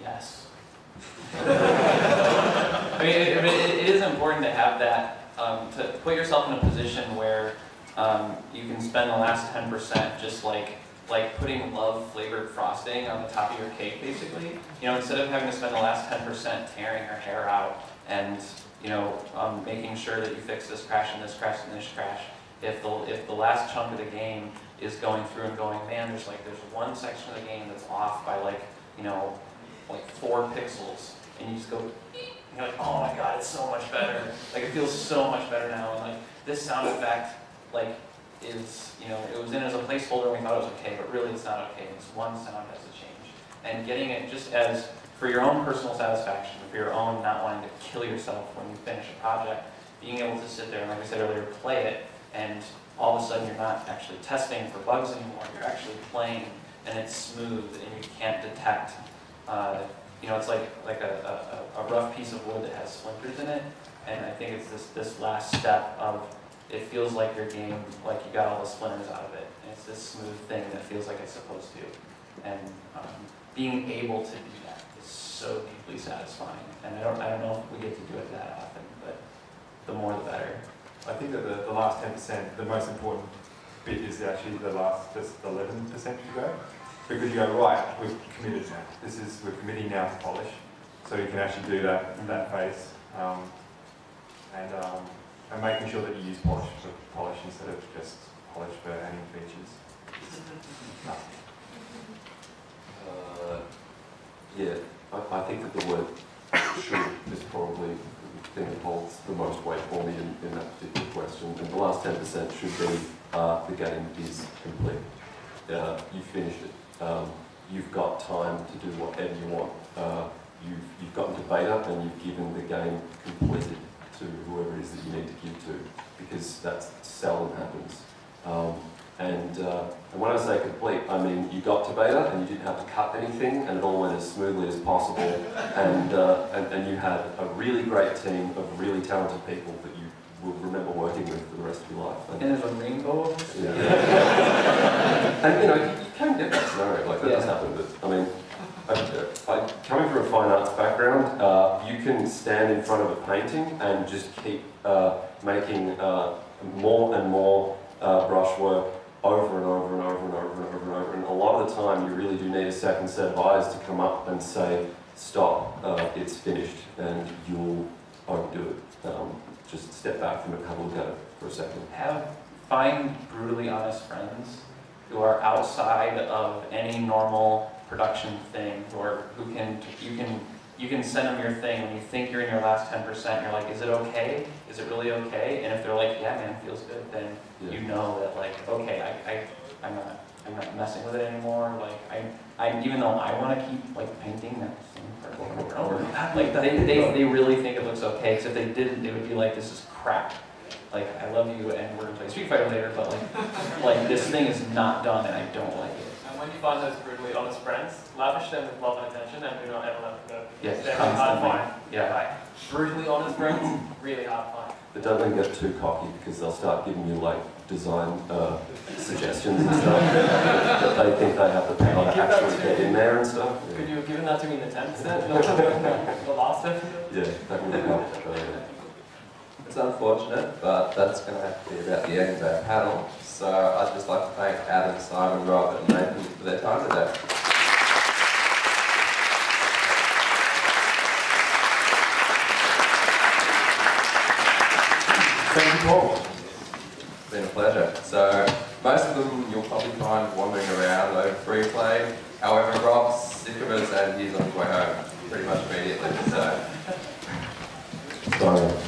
Yes. I mean, it is important to have that, to put yourself in a position where you can spend the last 10% just like putting love-flavored frosting on the top of your cake, basically. You know, instead of having to spend the last 10% tearing your hair out and, you know, making sure that you fix this crash and this crash and this crash, if the last chunk of the game is going through and going, man, there's one section of the game that's off by like 4 pixels, and you just go, eep, and you're like, oh my god, it's so much better. Like, it feels so much better now, and like, this sound effect, like, is, you know, it was in as a placeholder and we thought it was okay, but really it's not okay. This one sound has to change. And getting it just as, for your own personal satisfaction, for your own not wanting to kill yourself when you finish a project, being able to sit there and, like I said earlier, play it, and all of a sudden you're not actually testing for bugs anymore, you're actually playing, and it's smooth, and you can't detect, you know, it's like a rough piece of wood that has splinters in it, and I think it's this last step of, it feels like your game, like you got all the splinters out of it, and it's this smooth thing that feels like it's supposed to, and being able to do that is so deeply satisfying, and I don't know if we get to do it that often, but the more the better. I think that the last 10%, the most important bit is actually the last, just 11% you go. Because you go, right, we've committed now. We're committing now to polish. So you can actually do that phase. And making sure that you use polish for polish instead of just polish for adding features. Yeah, I think that the word should is probably the thing that holds the most weight for me in that particular question. And the last 10% should be the game is complete. You finish it. You've got time to do whatever you want. You've gotten to beta and you've given the game completed to whoever it is that you need to give to, because that seldom happens. And when I say complete, I mean you got to beta and you didn't have to cut anything, and it all went as smoothly as possible, and you had a really great team of really talented people that you will remember working with for the rest of your life. And there's a rainbow. Yeah. And you know, you can get that scenario, like that does happen, but I mean, coming from a fine arts background, you can stand in front of a painting and just keep making more and more brushwork over and over and over and over and over and over. And a lot of the time, you really do need a second set of eyes to come up and say, "Stop! It's finished," and you'll overdo it. Just step back from it, have a look at it for a second. Find brutally honest friends who are outside of any normal production thing, or who can, you can send them your thing when you think you're in your last 10%, you're like, is it okay? Is it really okay? And if they're like, yeah man, it feels good, then you know that, like, okay, I'm not messing with it anymore, like, even though I want to keep, like, painting that same part over and over, like, they really think it looks okay, because if they didn't, they would be like, this is crap. Like, I love you and we're going to play Street Fighter later, but like this thing is not done and I don't like it. When you find those brutally honest friends, lavish them with love and attention, and do not ever let them go. Yes, they're hard to find. Yeah. Like, brutally honest friends, really hard to find. But don't let them get too cocky, because they'll start giving you like design suggestions and stuff that they think they have the power to actually get in there and stuff. Yeah. Could you have given that to me in the 10%? The last 10%? Yeah, that would have helped. It's unfortunate, but that's going to have to be about the end of our panel. So I'd just like to thank Adam, Simon, Rob, and Nathan for their time today. Thank you all. It's been a pleasure. So most of them you'll probably find wandering around over Freeplay. However, Rob's sick of us and he's on his way home pretty much immediately. So. Sorry.